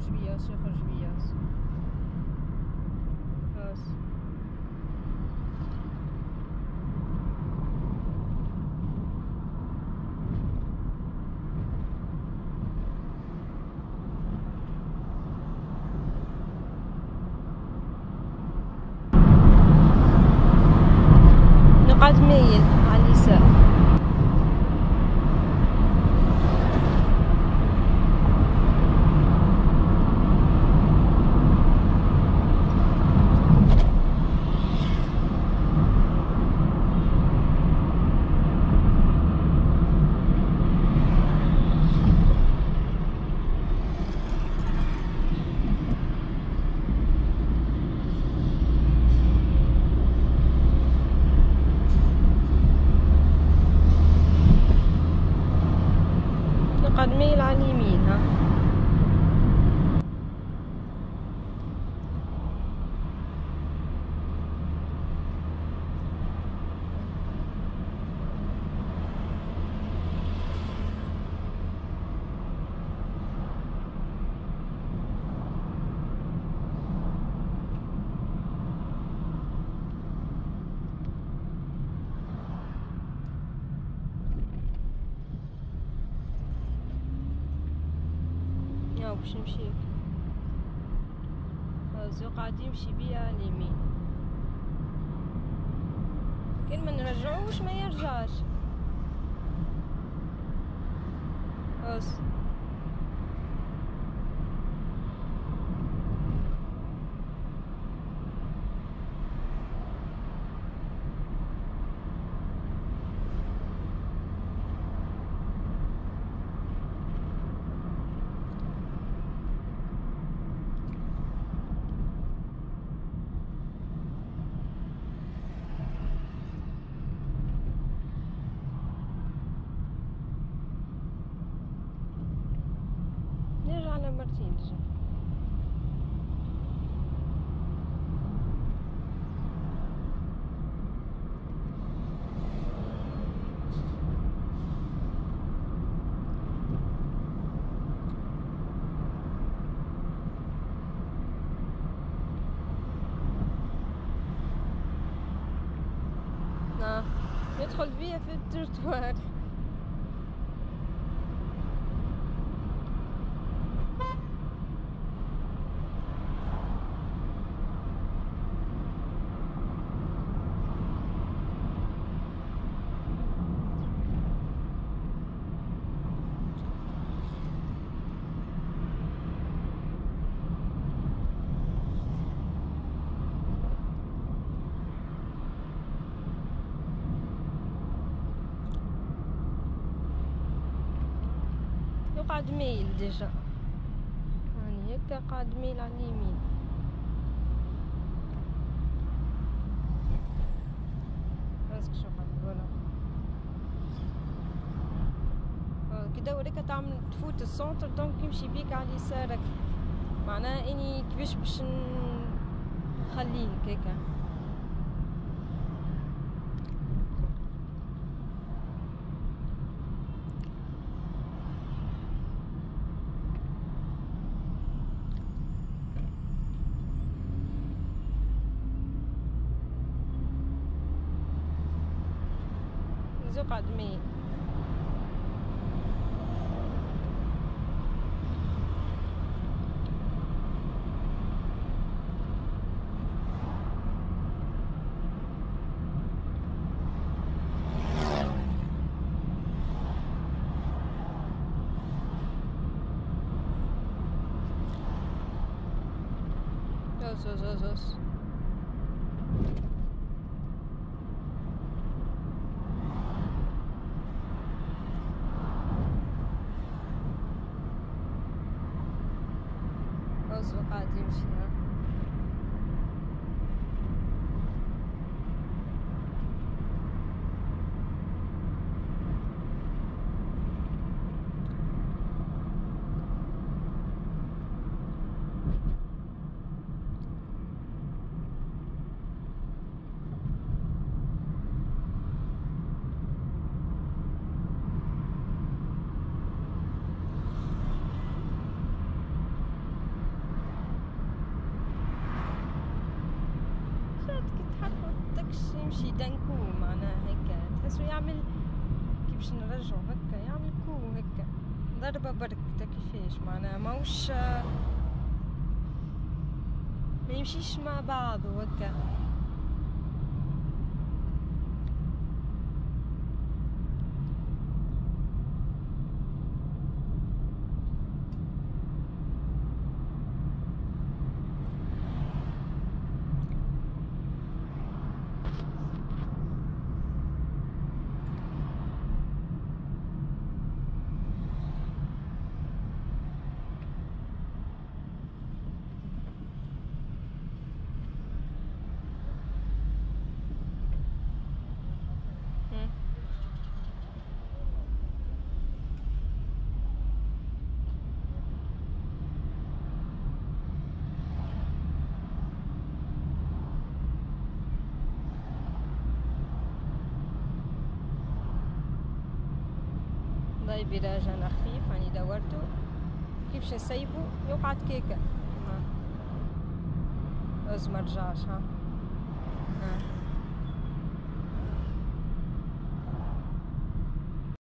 يخرج بياس خلاص. نقعد ميل على اليسار. قد ميل على اليمين. ها باش نمشي الزوق غادي يمشي بيا اليمين، كان ما نرجعوش ما يرجعش. بس ندخل بيا في الترتوار. قاعد ميل ديجا، يعني هكا قاعد ميل على اليمين. راسك شو قاعد ولا كدا وليك تعمل تفوت السونتر، دونك يمشي بيك على يسارك. معناها اني كيفاش باش نخليه هكاكا. قاعد ميل زوز قاعد يمشي. ها يمشي دنكو معناها هكا، تحسو يعمل كي باش نرجعو هكا يعمل كو هكا ضربة برك تا كيفاش معناها ماهوش ما يمشيش مع بعضو هكا. فيراج انا خفيف راني دورته كيفاش نسيبو يقعد كيكا ها ازمرجاش ها